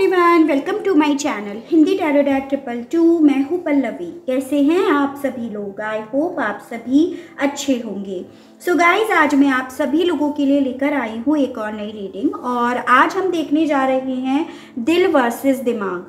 Everyone, welcome to my channel Hindi tarot deck 222। मैं हूँ पल्लवी। कैसे हैं आप सभी लोग? आई होप आप सभी अच्छे होंगे। सो गाइज, आज मैं आप सभी लोगों के लिए लेकर आई हूँ एक और नई रीडिंग, और आज हम देखने जा रहे हैं दिल वर्सेस दिमाग।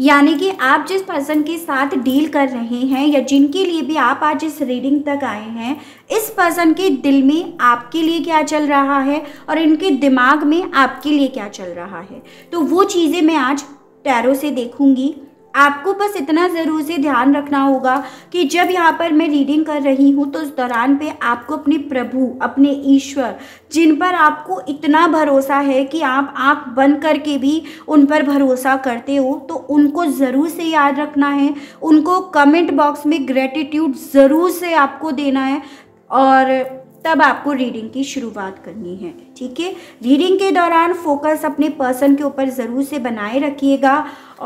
यानी कि आप जिस पर्सन के साथ डील कर रहे हैं या जिनके लिए भी आप आज इस रीडिंग तक आए हैं, इस पर्सन के दिल में आपके लिए क्या चल रहा है और इनके दिमाग में आपके लिए क्या चल रहा है, तो वो चीज़ें मैं आज टैरो से देखूंगी। आपको बस इतना ज़रूर से ध्यान रखना होगा कि जब यहाँ पर मैं रीडिंग कर रही हूँ तो उस दौरान पे आपको अपने प्रभु, अपने ईश्वर, जिन पर आपको इतना भरोसा है कि आप आँख बंद करके भी उन पर भरोसा करते हो, तो उनको ज़रूर से याद रखना है। उनको कमेंट बॉक्स में ग्रेटिट्यूड ज़रूर से आपको देना है और तब आपको रीडिंग की शुरुआत करनी है। ठीक है, रीडिंग के दौरान फोकस अपने पर्सन के ऊपर ज़रूर से बनाए रखिएगा।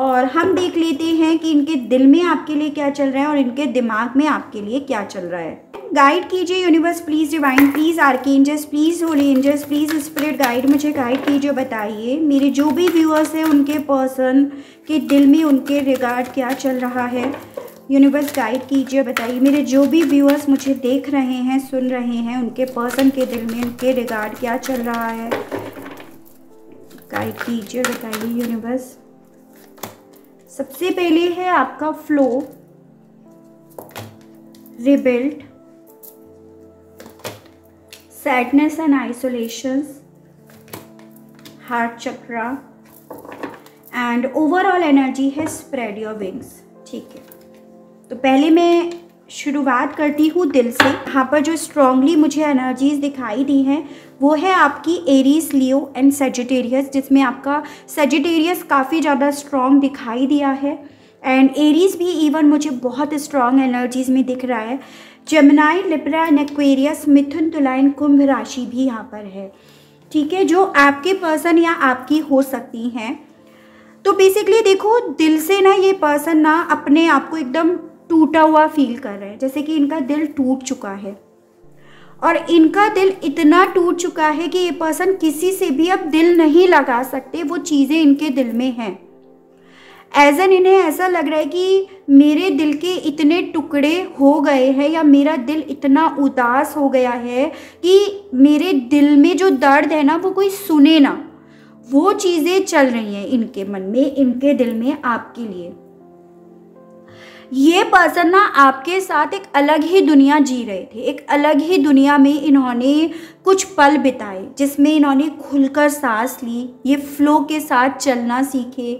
और हम देख लेते हैं कि इनके दिल में आपके लिए क्या चल रहा है और इनके दिमाग में आपके लिए क्या चल रहा है। गाइड कीजिए universe, please divine, please archangels, please holy angels, please spirit guide, मुझे गाइड कीजिए। बताइए मेरे जो भी व्यूअर्स हैं उनके पर्सन के दिल में उनके रिगार्ड क्या चल रहा है। यूनिवर्स गाइड कीजिए, बताइए मेरे जो भी व्यूअर्स मुझे देख रहे हैं, सुन रहे हैं, उनके पर्सन के दिल में उनके रिगार्ड क्या चल रहा है। गाइड कीजिए, बताइए यूनिवर्स। सबसे पहले है आपका flow, rebuilt, sadness and isolations, heart chakra, and overall energy है स्प्रेड योर विंग्स। ठीक है, तो पहले मैं शुरुआत करती हूँ दिल से। यहाँ पर जो स्ट्रांगली मुझे एनर्जीज दिखाई दी हैं वो है आपकी एरीज, लियो एंड सजिटेरियस, जिसमें आपका सजिटेरियस काफ़ी ज़्यादा स्ट्रांग दिखाई दिया है, एंड एरीज भी इवन मुझे बहुत स्ट्रांग एनर्जीज में दिख रहा है। जेमिनाई, लिब्रा एंड एक्वेरियस, मिथुन, तुला एंड कुंभ राशि भी यहाँ पर है। ठीक है, जो आपके पर्सन या आपकी हो सकती हैं। तो बेसिकली देखो, दिल से ना ये पर्सन ना अपने आप को एकदम टूटा हुआ फील कर रहे हैं, जैसे कि इनका दिल टूट चुका है, और इनका दिल इतना टूट चुका है कि ये पर्सन किसी से भी अब दिल नहीं लगा सकते। वो चीज़ें इनके दिल में हैं। एज एन इन्हें ऐसा लग रहा है कि मेरे दिल के इतने टुकड़े हो गए हैं या मेरा दिल इतना उदास हो गया है कि मेरे दिल में जो दर्द है ना वो कोई सुने ना। वो चीज़ें चल रही हैं इनके मन में, इनके दिल में आपके लिए। ये पर्सन ना आपके साथ एक अलग ही दुनिया जी रहे थे, एक अलग ही दुनिया में इन्होंने कुछ पल बिताए, जिसमें इन्होंने खुलकर सांस ली, ये फ्लो के साथ चलना सीखे।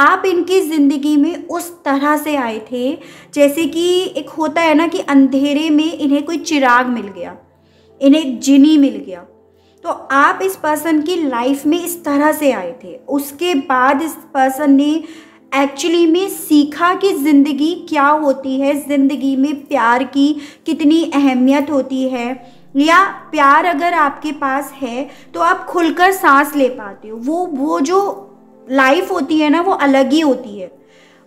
आप इनकी ज़िंदगी में उस तरह से आए थे जैसे कि एक होता है ना कि अंधेरे में इन्हें कोई चिराग मिल गया, इन्हें एक जिनी मिल गया। तो आप इस पर्सन की लाइफ में इस तरह से आए थे। उसके बाद इस पर्सन ने एक्चुअली में सीखा कि ज़िंदगी क्या होती है, ज़िंदगी में प्यार की कितनी अहमियत होती है, या प्यार अगर आपके पास है तो आप खुलकर सांस ले पाते हो। वो जो लाइफ होती है ना वो अलग ही होती है,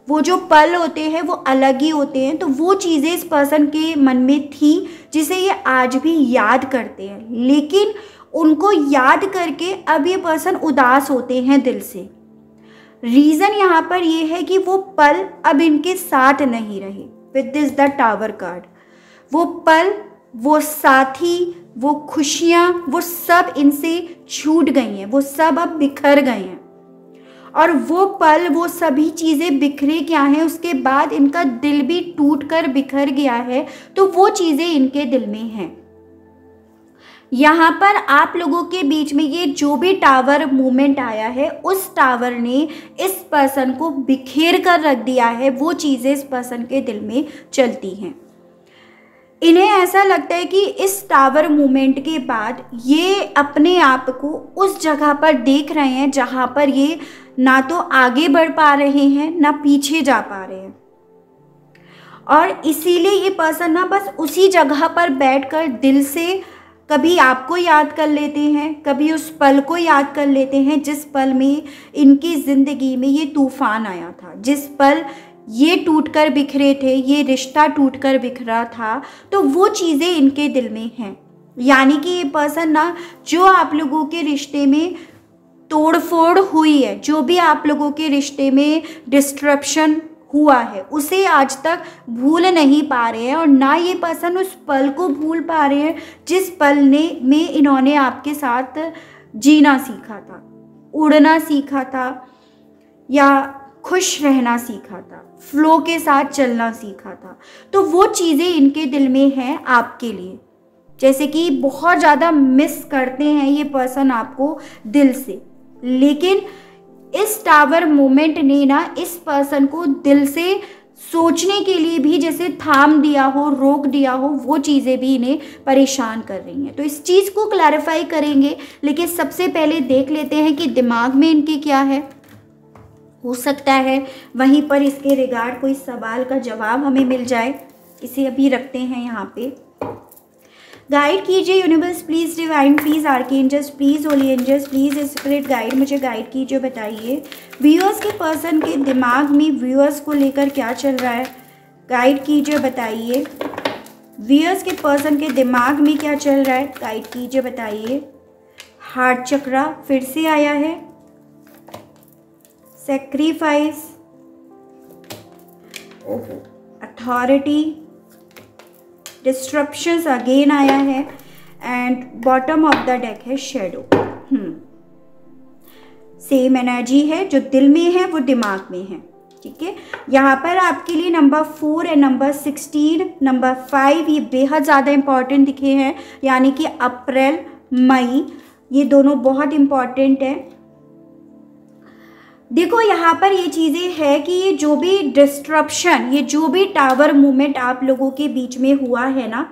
वो जो पल होते हैं वो अलग ही होते हैं। तो वो चीज़ें इस पर्सन के मन में थी जिसे ये आज भी याद करते हैं, लेकिन उनको याद करके अब ये पर्सन उदास होते हैं दिल से। रीज़न यहाँ पर ये है कि वो पल अब इनके साथ नहीं रहे। With this the tower card, वो पल, वो साथी, वो खुशियाँ, वो सब इनसे छूट गई हैं, वो सब अब बिखर गए हैं। और वो पल, वो सभी चीज़ें बिखरे क्या हैं, उसके बाद इनका दिल भी टूट कर बिखर गया है। तो वो चीज़ें इनके दिल में हैं। यहाँ पर आप लोगों के बीच में ये जो भी टावर मूवमेंट आया है, उस टावर ने इस पर्सन को बिखेर कर रख दिया है। वो चीज़ें इस पर्सन के दिल में चलती हैं। इन्हें ऐसा लगता है कि इस टावर मूवमेंट के बाद ये अपने आप को उस जगह पर देख रहे हैं जहाँ पर ये ना तो आगे बढ़ पा रहे हैं ना पीछे जा पा रहे हैं, और इसीलिए ये पर्सन ना बस उसी जगह पर बैठकर दिल से कभी आपको याद कर लेते हैं, कभी उस पल को याद कर लेते हैं जिस पल में इनकी ज़िंदगी में ये तूफ़ान आया था, जिस पल ये टूट कर बिखरे थे, ये रिश्ता टूट कर बिखरा था। तो वो चीज़ें इनके दिल में हैं। यानी कि ये पर्सन ना जो आप लोगों के रिश्ते में तोड़फोड़ हुई है, जो भी आप लोगों के रिश्ते में डिस्ट्रप्शन हुआ है उसे आज तक भूल नहीं पा रहे हैं और ना ये पर्सन उस पल को भूल पा रहे हैं जिस पल ने में इन्होंने आपके साथ जीना सीखा था, उड़ना सीखा था या खुश रहना सीखा था, फ्लो के साथ चलना सीखा था। तो वो चीज़ें इनके दिल में हैं आपके लिए, जैसे कि बहुत ज़्यादा मिस करते हैं ये पर्सन आपको दिल से, लेकिन इस टावर मोमेंट ने ना इस पर्सन को दिल से सोचने के लिए भी जैसे थाम दिया हो, रोक दिया हो, वो चीज़ें भी इन्हें परेशान कर रही हैं। तो इस चीज़ को क्लैरिफाई करेंगे, लेकिन सबसे पहले देख लेते हैं कि दिमाग में इनके क्या है। हो सकता है वहीं पर इसके रिगार्ड कोई सवाल का जवाब हमें मिल जाए। इसे अभी रखते हैं यहाँ पे। गाइड कीजिए universe please, divine please, archangels please, holy angels please, spirit guide मुझे गाइड कीजिए। बताइए व्यूअर्स के पर्सन के दिमाग में व्यूअर्स को लेकर क्या चल रहा है, गाइड कीजिए। बताइए व्यूअर्स के पर्सन के दिमाग में क्या चल रहा है, गाइड कीजिए। बताइए हार्ट चक्रा फिर से आया है, सेक्रीफाइस, ओहो, अथॉरिटी, डिस्ट्रप्शंस अगेन आया है and bottom of the deck है शेडो। सेम एनर्जी है, जो दिल में है वो दिमाग में है। ठीक है, यहाँ पर आपके लिए नंबर 4 एंड नंबर 16, नंबर 5 ये बेहद ज़्यादा इम्पॉर्टेंट दिखे हैं, यानी कि अप्रैल मई ये दोनों बहुत इम्पॉर्टेंट है। देखो यहाँ पर ये चीज़ें हैं कि ये जो भी डिस्ट्रप्शन, ये जो भी टावर मूवमेंट आप लोगों के बीच में हुआ है ना,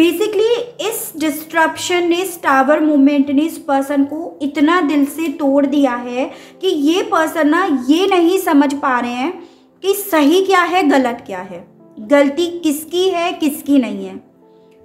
बेसिकली इस डिस्ट्रप्शन ने, इस टावर मूवमेंट ने इस पर्सन को इतना दिल से तोड़ दिया है कि ये पर्सन ना ये नहीं समझ पा रहे हैं कि सही क्या है, गलत क्या है, गलती किसकी है किसकी नहीं है।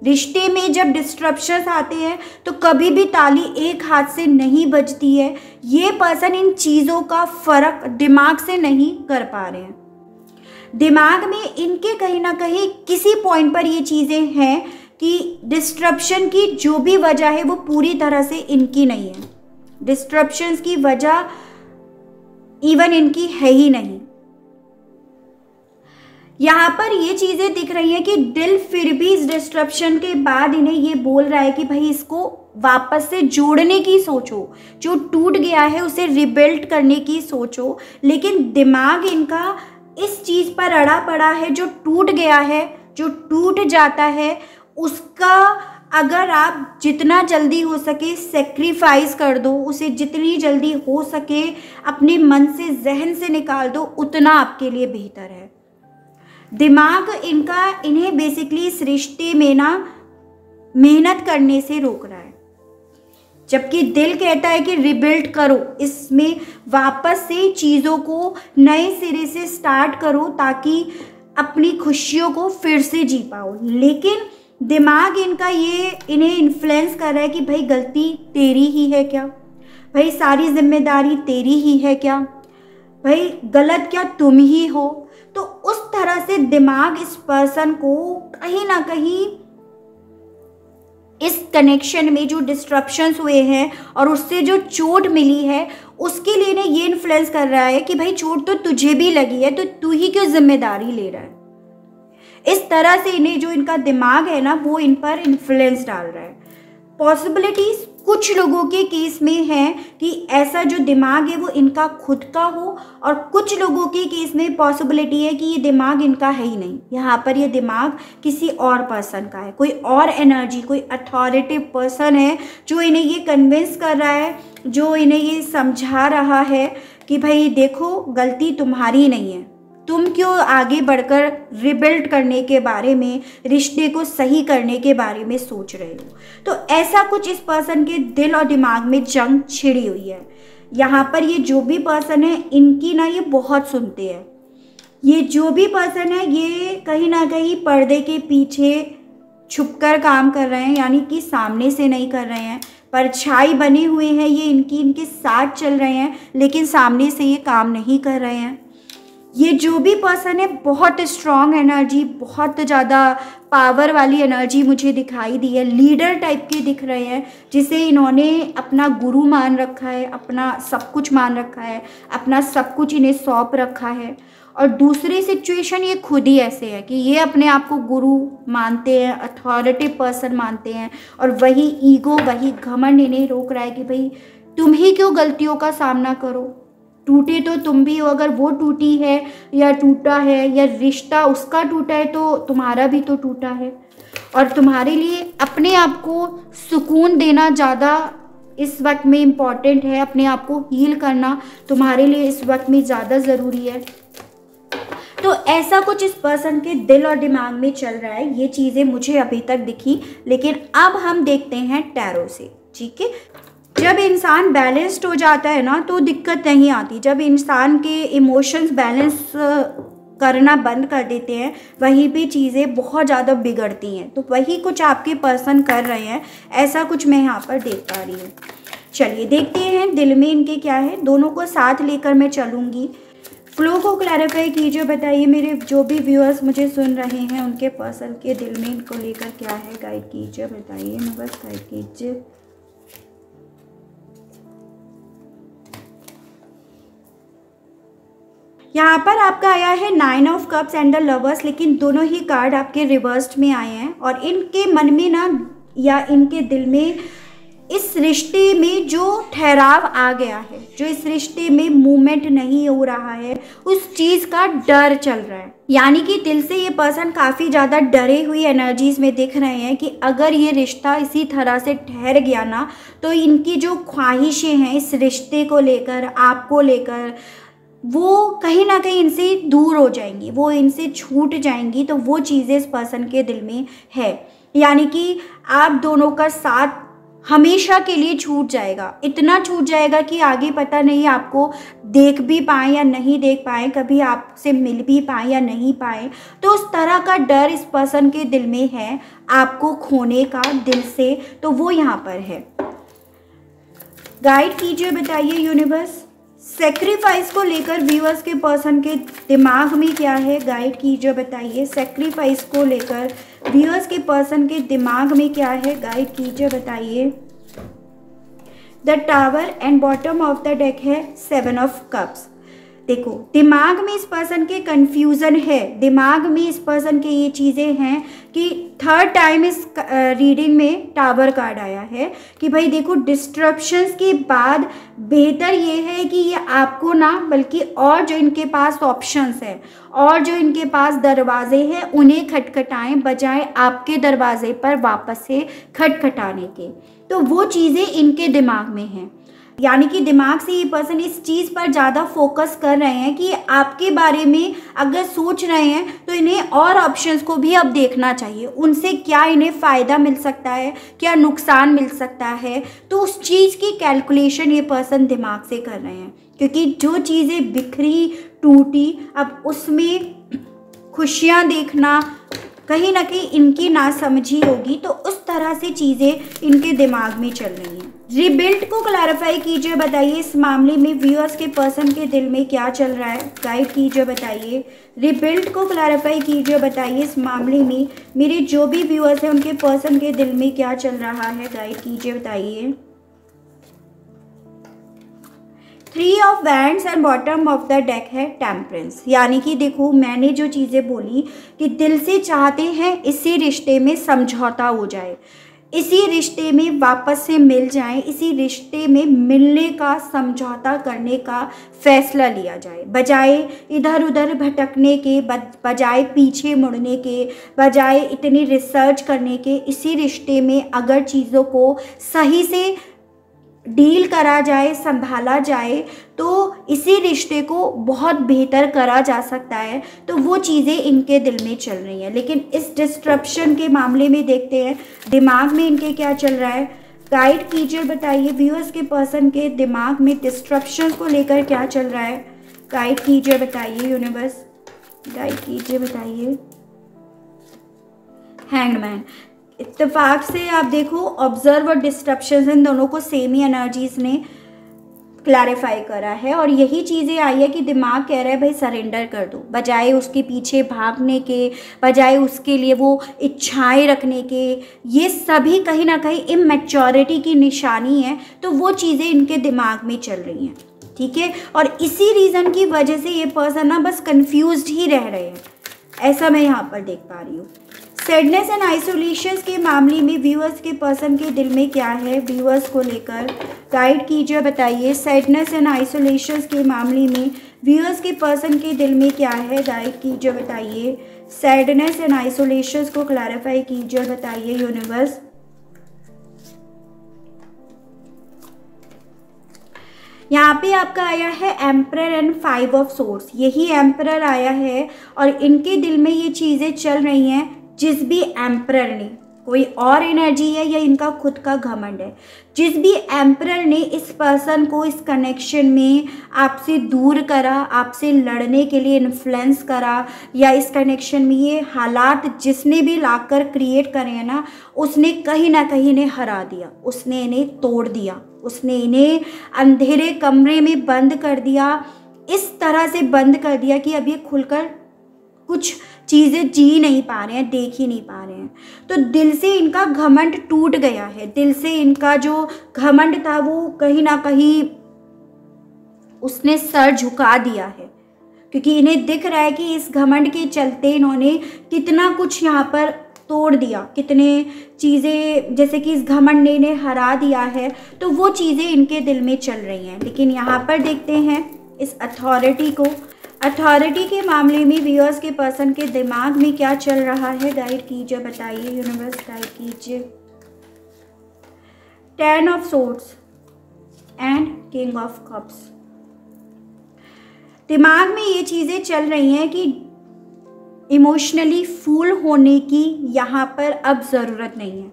रिश्ते में जब डिस्ट्रप्शंस आते हैं तो कभी भी ताली एक हाथ से नहीं बजती है। ये पर्सन इन चीज़ों का फर्क दिमाग से नहीं कर पा रहे हैं। दिमाग में इनके कहीं ना कहीं किसी पॉइंट पर ये चीज़ें हैं कि डिस्ट्रप्शन की जो भी वजह है वो पूरी तरह से इनकी नहीं है, डिस्ट्रप्शंस की वजह इवन इनकी है ही नहीं। यहाँ पर ये चीज़ें दिख रही हैं कि दिल फिर भी इस डिस्ट्रप्शन के बाद इन्हें ये बोल रहा है कि भाई इसको वापस से जोड़ने की सोचो, जो टूट गया है उसे रिबिल्ड करने की सोचो, लेकिन दिमाग इनका इस चीज़ पर अड़ा पड़ा है, जो टूट गया है, जो टूट जाता है उसका अगर आप जितना जल्दी हो सके सेक्रीफाइस कर दो, उसे जितनी जल्दी हो सके अपने मन से, जहन से निकाल दो, उतना आपके लिए बेहतर है। दिमाग इनका इन्हें बेसिकली इस रिश्ते में ना मेहनत करने से रोक रहा है, जबकि दिल कहता है कि रिबिल्ड करो, इसमें वापस से चीज़ों को नए सिरे से स्टार्ट करो ताकि अपनी खुशियों को फिर से जी पाओ। लेकिन दिमाग इनका ये इन्हें इन्फ्लुएंस कर रहा है कि भाई गलती तेरी ही है क्या, भाई सारी जिम्मेदारी तेरी ही है क्या, भाई गलत क्या तुम ही हो। तो उस तरह से दिमाग इस पर्सन को कहीं ना कहीं इस कनेक्शन में जो डिस्ट्रप्शंस हुए हैं और उससे जो चोट मिली है उसके लिए ना ये इन्फ्लुएंस कर रहा है कि भाई चोट तो तुझे भी लगी है, तो तू ही क्यों जिम्मेदारी ले रहा है। इस तरह से इन्हें जो इनका दिमाग है ना वो इन पर इन्फ्लुएंस डाल रहा है। पॉसिबिलिटीज़ कुछ लोगों के केस में है कि ऐसा जो दिमाग है वो इनका खुद का हो, और कुछ लोगों के केस में पॉसिबिलिटी है कि ये दिमाग इनका है ही नहीं। यहाँ पर ये दिमाग किसी और पर्सन का है, कोई और एनर्जी, कोई अथॉरिटेटिव पर्सन है जो इन्हें ये कन्विंस कर रहा है, जो इन्हें ये समझा रहा है कि भाई देखो गलती तुम्हारी नहीं है, तुम क्यों आगे बढ़कर रिबिल्ड करने के बारे में, रिश्ते को सही करने के बारे में सोच रहे हो। तो ऐसा कुछ इस पर्सन के दिल और दिमाग में जंग छिड़ी हुई है। यहाँ पर ये जो भी पर्सन है इनकी ना ये बहुत सुनते हैं, ये जो भी पर्सन है ये कहीं ना कहीं पर्दे के पीछे छुपकर काम कर रहे हैं, यानी कि सामने से नहीं कर रहे हैं, परछाई बने हुए हैं ये इनकी, इनके साथ चल रहे हैं लेकिन सामने से ये काम नहीं कर रहे हैं। ये जो भी पर्सन है बहुत स्ट्रॉन्ग एनर्जी, बहुत ज़्यादा पावर वाली एनर्जी मुझे दिखाई दी है। लीडर टाइप के दिख रहे हैं जिसे इन्होंने अपना गुरु मान रखा है, अपना सब कुछ मान रखा है, अपना सब कुछ इन्हें सौंप रखा है। और दूसरी सिचुएशन ये खुद ही ऐसे है कि ये अपने आप को गुरु मानते हैं, अथॉरिटेटिव पर्सन मानते हैं, और वही ईगो, वही घमंड इन्हें रोक रहा है कि भाई तुम ही क्यों गलतियों का सामना करो, टूटे तो तुम भी हो। अगर वो टूटी है या टूटा है या रिश्ता उसका टूटा है तो तुम्हारा भी तो टूटा है। और तुम्हारे लिए अपने आप को सुकून देना ज़्यादा इस वक्त में इम्पॉर्टेंट है, अपने आप को हील करना तुम्हारे लिए इस वक्त में ज़्यादा ज़रूरी है। तो ऐसा कुछ इस पर्सन के दिल और दिमाग में चल रहा है, ये चीज़ें मुझे अभी तक दिखी। लेकिन अब हम देखते हैं टैरो से, ठीक है। जब इंसान बैलेंस्ड हो जाता है ना तो दिक्कत नहीं आती। जब इंसान के इमोशंस बैलेंस करना बंद कर देते हैं वहीं पे चीज़ें बहुत ज़्यादा बिगड़ती हैं। तो वही कुछ आपके पर्सन कर रहे हैं, ऐसा कुछ मैं यहाँ पर देख पा रही हूँ। चलिए देखते हैं दिल में इनके क्या है। दोनों को साथ लेकर मैं चलूँगी। फ्लो को क्लैरिफाई कीजिए, बताइए मेरे जो भी व्यूअर्स मुझे सुन रहे हैं उनके पर्सन के दिल में इनको लेकर क्या है, गाइड कीजिए, बताइए ना, बस गाइड कीजिए। यहाँ पर आपका आया है 9 of cups and the lovers, लेकिन दोनों ही कार्ड आपके रिवर्स्ड में आए हैं। और इनके मन में ना या इनके दिल में इस रिश्ते में जो ठहराव आ गया है, जो इस रिश्ते में मूवमेंट नहीं हो रहा है, उस चीज़ का डर चल रहा है। यानी कि दिल से ये पर्सन काफ़ी ज़्यादा डरे हुई एनर्जीज़ में दिख रहे हैं कि अगर ये रिश्ता इसी तरह से ठहर गया ना तो इनकी जो ख्वाहिशें हैं इस रिश्ते को लेकर, आपको लेकर, वो कहीं ना कहीं इनसे दूर हो जाएंगी, वो इनसे छूट जाएंगी। तो वो चीज़ें इस पर्सन के दिल में है। यानी कि आप दोनों का साथ हमेशा के लिए छूट जाएगा, इतना छूट जाएगा कि आगे पता नहीं आपको देख भी पाएँ या नहीं देख पाएँ, कभी आपसे मिल भी पाएँ या नहीं पाएँ। तो उस तरह का डर इस पर्सन के दिल में है आपको खोने का दिल से। तो वो यहाँ पर है, गाइड कीजिए, बताइए यूनिवर्स। सेक्रीफाइस को लेकर व्यूअर्स के पर्सन के दिमाग में क्या है, गाइड कीजिए, बताइए। सेक्रीफाइस को लेकर व्यूअर्स के पर्सन के दिमाग में क्या है, गाइड कीजिए, बताइए। The tower and bottom of the deck है 7 ऑफ कप्स। देखो दिमाग में इस पर्सन के कंफ्यूजन है, दिमाग में इस पर्सन के ये चीज़ें हैं कि थर्ड टाइम इस रीडिंग में टावर कार्ड आया है कि भाई देखो डिस्ट्रप्शंस के बाद बेहतर ये है कि ये आपको ना बल्कि और जो इनके पास ऑप्शंस हैं और जो इनके पास दरवाजे हैं उन्हें खटखटाएं बजाय आपके दरवाजे पर वापस से खटखटाने के। तो वो चीज़ें इनके दिमाग में हैं। यानी कि दिमाग से ये पर्सन इस चीज़ पर ज़्यादा फोकस कर रहे हैं कि आपके बारे में अगर सोच रहे हैं तो इन्हें और ऑप्शंस को भी अब देखना चाहिए, उनसे क्या इन्हें फ़ायदा मिल सकता है, क्या नुकसान मिल सकता है। तो उस चीज़ की कैलकुलेशन ये पर्सन दिमाग से कर रहे हैं, क्योंकि जो चीज़ें बिखरी टूटी अब उसमें खुशियाँ देखना कहीं ना कहीं इनकी नासमझी होगी। तो उस तरह से चीज़ें इनके दिमाग में चल रही हैं। रिबिल्ट को क्लैरिफाई कीजिए, बताइए इस मामले में व्यूअर्स के पर्सन के दिल में क्या चल रहा है, गाइड कीजिए, बताइए। रिबिल्ट को क्लैरिफाई कीजिए, बताइए इस मामले में मेरे जो भी व्यूअर्स हैं उनके पर्सन के दिल में क्या चल रहा है, गाइड कीजिए, बताइए। 3 of wands and bottom of the deck है टेम्परेंस। यानी कि देखो मैंने जो चीज़ें बोली कि दिल से चाहते हैं इसी रिश्ते में समझौता हो जाए, इसी रिश्ते में वापस से मिल जाए, इसी रिश्ते में मिलने का समझौता करने का फैसला लिया जाए, बजाय इधर उधर भटकने के, बजाय पीछे मुड़ने के, बजाय इतनी रिसर्च करने के। इसी रिश्ते में अगर चीज़ों को सही से डील करा जाए, संभाला जाए, तो इसी रिश्ते को बहुत बेहतर करा जा सकता है। तो वो चीज़ें इनके दिल में चल रही हैं। लेकिन इस डिस्ट्रप्शन के मामले में देखते हैं दिमाग में इनके क्या चल रहा है, गाइड कीजिए, बताइए व्यूअर्स के पर्सन के दिमाग में डिस्ट्रप्शन को लेकर क्या चल रहा है, गाइड कीजिए, बताइए यूनिवर्स, गाइड कीजिए, बताइए। हैंगमैन। इत्तेफाक से आप देखो ऑब्जर्व और डिस्ट्रप्शन इन दोनों को सेम ही एनर्जीज़ ने क्लैरिफाई करा है। और यही चीज़ें आई है कि दिमाग कह रहा है भाई सरेंडर कर दो, बजाय उसके पीछे भागने के, बजाय उसके लिए वो इच्छाएं रखने के, ये सभी कहीं ना कहीं इमैच्योरिटी की निशानी है। तो वो चीज़ें इनके दिमाग में चल रही हैं, ठीक है। और इसी रीज़न की वजह से ये पर्सन ना बस कन्फ्यूज ही रह रहे हैं, ऐसा मैं यहाँ पर देख पा रही हूँ। सैडनेस एंड आइसोलेशन के मामले में व्यूअर्स के पर्सन के दिल में क्या है, व्यूअर्स को लेकर गाइड कीजिए, बताइए। सैडनेस एंड आइसोलेशन के मामले में व्यूअर्स के पर्सन के दिल में क्या है, गाइड कीजिए, बताइए। सैडनेस एंड आइसोलेशन को क्लैरिफाई कीजिए, बताइए यूनिवर्स। यहाँ पे आपका आया है एम्परर एंड 5 ऑफ सोर्स, यही एम्परर आया है और इनके दिल में ये चीज़ें चल रही हैं। जिस भी एम्परर ने, कोई और एनर्जी है या इनका खुद का घमंड है, जिस भी एम्परर ने इस पर्सन को इस कनेक्शन में आपसे दूर करा, आपसे लड़ने के लिए इन्फ्लुएंस करा, या इस कनेक्शन में ये हालात जिसने भी लाकर क्रिएट करे हैं ना, उसने कहीं ना कहीं इन्हें हरा दिया, उसने इन्हें तोड़ दिया, उसने इन्हें अंधेरे कमरे में बंद कर दिया, इस तरह से बंद कर दिया कि अब ये खुलकर कुछ चीज़ें जी नहीं पा रहे हैं, देख ही नहीं पा रहे हैं। तो दिल से इनका घमंड टूट गया है, दिल से इनका जो घमंड था वो कहीं ना कहीं उसने सर झुका दिया है, क्योंकि इन्हें दिख रहा है कि इस घमंड के चलते इन्होंने कितना कुछ यहाँ पर तोड़ दिया, कितने चीज़ें, जैसे कि इस घमंड ने इन्हें हरा दिया है। तो वो चीज़ें इनके दिल में चल रही हैं। लेकिन यहाँ पर देखते हैं इस अथॉरिटी को, अथॉरिटी के मामले में व्यूअर्स के पर्सन के दिमाग में क्या चल रहा है, गाइड कीजिए, बताइए यूनिवर्स, गाइड कीजिए। 10 of swords and king of cups. दिमाग में ये चीज़ें चल रही हैं कि इमोशनली फूल होने की यहाँ पर अब ज़रूरत नहीं है,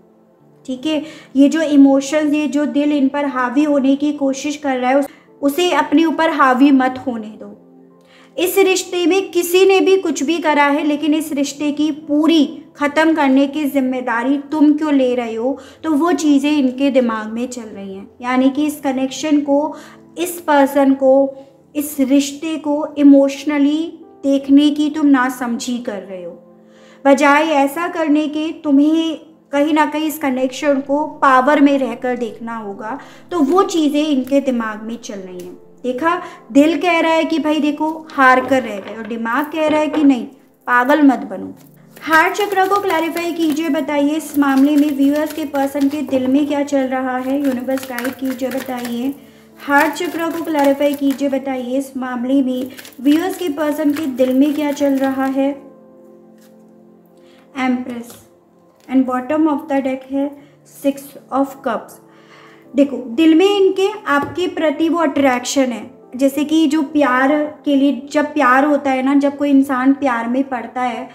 ठीक है। ये जो इमोशंस, ये जो दिल इन पर हावी होने की कोशिश कर रहा है, उसे अपने ऊपर हावी मत होने दो। इस रिश्ते में किसी ने भी कुछ भी करा है, लेकिन इस रिश्ते की पूरी ख़त्म करने की जिम्मेदारी तुम क्यों ले रहे हो? तो वो चीज़ें इनके दिमाग में चल रही हैं। यानी कि इस कनेक्शन को, इस पर्सन को, इस रिश्ते को इमोशनली देखने की तुम नासमझी कर रहे हो, बजाय ऐसा करने के तुम्हें कहीं ना कहीं इस कनेक्शन को पावर में रहकर देखना होगा। तो वो चीज़ें इनके दिमाग में चल रही हैं। देखा, दिल कह रहा है कि भाई देखो हार कर रह गए, और दिमाग कह रहा है कि नहीं, पागल मत बनो। हार्ट चक्र को क्लैरिफाई कीजिए, बताइए इस मामले में व्यूअर्स के पर्सन के दिल में क्या चल रहा है, यूनिवर्स गाइड कीजिए, बताइए। हार्ट चक्र को क्लैरिफाई कीजिए, बताइए इस मामले में व्यूअर्स के पर्सन के दिल में क्या चल रहा है। Empress and bottom of the deck है 6 ऑफ कप्स। देखो, दिल में इनके आपके प्रति वो अट्रैक्शन है, जैसे कि जो प्यार के लिए, जब प्यार होता है ना, जब कोई इंसान प्यार में पड़ता है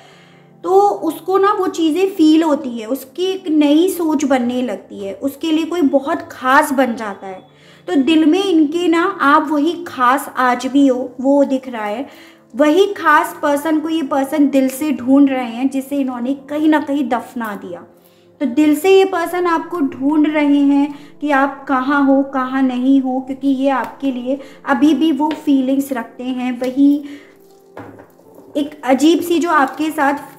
तो उसको ना वो चीज़ें फील होती है, उसकी एक नई सोच बनने लगती है, उसके लिए कोई बहुत ख़ास बन जाता है। तो दिल में इनके ना आप वही ख़ास आज भी हो, वो दिख रहा है। वही ख़ास पर्सन को ये पर्सन दिल से ढूंढ रहे हैं, जिसे इन्होंने कहीं ना कहीं दफना दिया। तो दिल से ये पर्सन आपको ढूंढ रहे हैं कि आप कहाँ हो, कहाँ नहीं हो, क्योंकि ये आपके लिए अभी भी वो फीलिंग्स रखते हैं, वही एक अजीब सी जो आपके साथ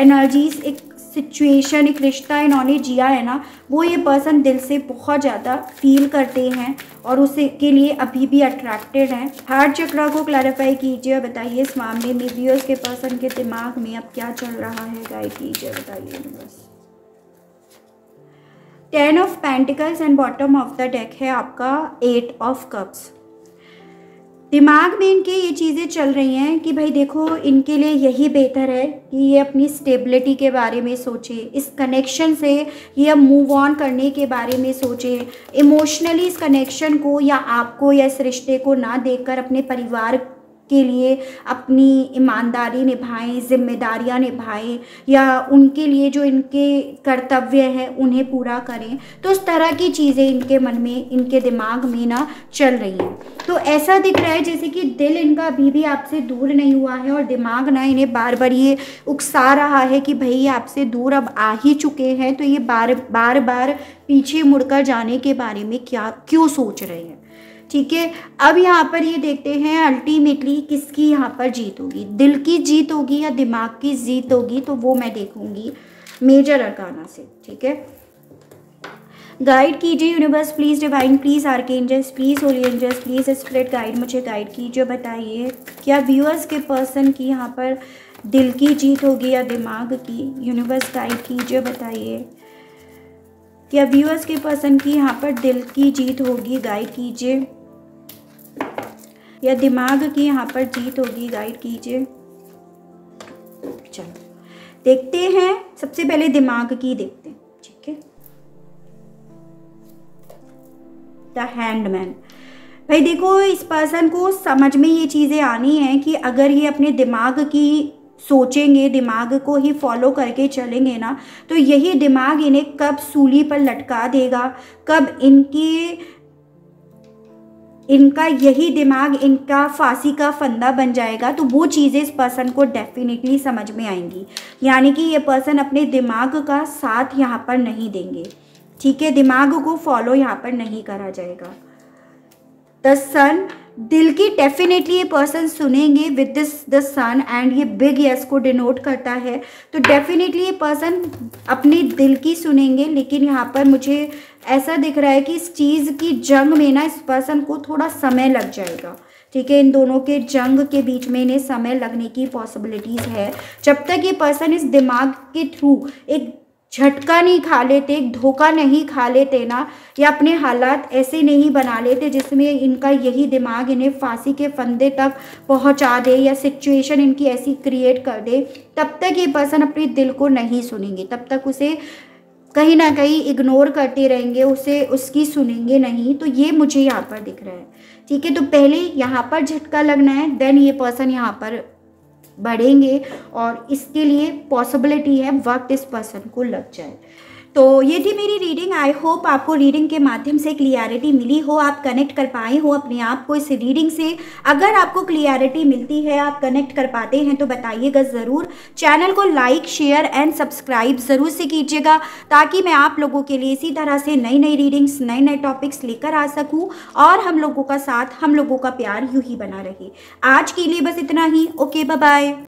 एनर्जीज, एक सिचुएशन, एक रिश्ता इन्होंने जिया है ना, वो ये पर्सन दिल से बहुत ज़्यादा फील करते हैं और उसे के लिए अभी भी अट्रैक्टेड हैं। हार्ट चक्र को क्लैरिफाई कीजिए और बताइए इस मामले में व्यूअर्स के पर्सन के दिमाग में अब क्या चल रहा है, गाइड कीजिए, बताइए बस। 10 of pentacles and bottom of the deck है आपका 8 ऑफ कप्स। दिमाग में इनके ये चीज़ें चल रही हैं कि भाई देखो, इनके लिए यही बेहतर है कि ये अपनी स्टेबिलिटी के बारे में सोचे, इस कनेक्शन से ये अब मूव ऑन करने के बारे में सोचे, इमोशनली इस कनेक्शन को या आपको या इस रिश्ते को ना देखकर अपने परिवार के लिए अपनी ईमानदारी निभाएं, जिम्मेदारियां निभाएं, या उनके लिए जो इनके कर्तव्य हैं उन्हें पूरा करें। तो उस तरह की चीज़ें इनके मन में, इनके दिमाग में ना चल रही हैं। तो ऐसा दिख रहा है जैसे कि दिल इनका अभी भी आपसे दूर नहीं हुआ है, और दिमाग ना इन्हें बार बार ये उकसा रहा है कि भाई आपसे दूर अब आ ही चुके हैं, तो ये बार बार पीछे मुड़कर जाने के बारे में क्या क्यों सोच रहे हैं। ठीक है। अब यहाँ पर ये देखते हैं अल्टीमेटली किसकी यहाँ पर जीत होगी, दिल की जीत होगी या दिमाग की जीत होगी, तो वो मैं देखूंगी मेजर अरकाना से। ठीक है, गाइड कीजिए universe, please divine, please archangels, please holy angels, please spirit guide, मुझे गाइड कीजिए, बताइए क्या व्यूअर्स के पर्सन की यहाँ पर दिल की जीत होगी या दिमाग की। यूनिवर्स गाइड कीजिए, बताइए क्या व्यूअर्स के पर्सन की यहाँ पर दिल की जीत होगी, गाइड कीजिए, या दिमाग की यहाँ पर जीत होगी, गाइड कीजिए। चलो देखते हैं, सबसे पहले दिमाग की देखते हैं। ठीक है, द हैंडमैन, भाई देखो इस पर्सन को समझ में ये चीज़ें आनी है कि अगर ये अपने दिमाग की सोचेंगे, दिमाग को ही फॉलो करके चलेंगे ना, तो यही दिमाग इन्हें कब सूली पर लटका देगा, कब इनका यही दिमाग इनका फांसी का फंदा बन जाएगा। तो वो चीज़ें इस पर्सन को डेफिनेटली समझ में आएंगी, यानी कि ये पर्सन अपने दिमाग का साथ यहाँ पर नहीं देंगे। ठीक है, दिमाग को फॉलो यहाँ पर नहीं करा जाएगा। द सन, दिल की डेफिनेटली ये पर्सन सुनेंगे with this the sun, and ये बिग यस को डिनोट करता है, तो डेफिनेटली ये पर्सन अपने दिल की सुनेंगे। लेकिन यहाँ पर मुझे ऐसा दिख रहा है कि इस चीज़ की जंग में ना इस पर्सन को थोड़ा समय लग जाएगा। ठीक है, इन दोनों के जंग के बीच में इन्हें समय लगने की पॉसिबिलिटीज़ है, जब तक ये पर्सन इस दिमाग के थ्रू एक झटका नहीं खा लेते, एक धोखा नहीं खा लेते ना, या अपने हालात ऐसे नहीं बना लेते जिसमें इनका यही दिमाग इन्हें फांसी के फंदे तक पहुंचा दे, या सिचुएशन इनकी ऐसी क्रिएट कर दे, तब तक ये पर्सन अपने दिल को नहीं सुनेंगे, तब तक उसे कहीं ना कहीं इग्नोर करते रहेंगे, उसे उसकी सुनेंगे नहीं। तो ये मुझे यहाँ पर दिख रहा है। ठीक है, तो पहले यहाँ पर झटका लगना है, देन ये पर्सन यहाँ पर बढ़ेंगे, और इसके लिए पॉसिबिलिटी है वक्त इस पर्सन को लग जाए। तो ये थी मेरी रीडिंग, आई होप आपको रीडिंग के माध्यम से क्लियरिटी मिली हो, आप कनेक्ट कर पाए हो अपने आप को इस रीडिंग से। अगर आपको क्लियरिटी मिलती है, आप कनेक्ट कर पाते हैं, तो बताइएगा ज़रूर। चैनल को लाइक, शेयर एंड सब्सक्राइब ज़रूर से कीजिएगा, ताकि मैं आप लोगों के लिए इसी तरह से नई नई रीडिंग्स, नए नए टॉपिक्स लेकर आ सकूँ, और हम लोगों का साथ, हम लोगों का प्यार यूँ ही बना रहे। आज के लिए बस इतना ही। Okay, bye bye.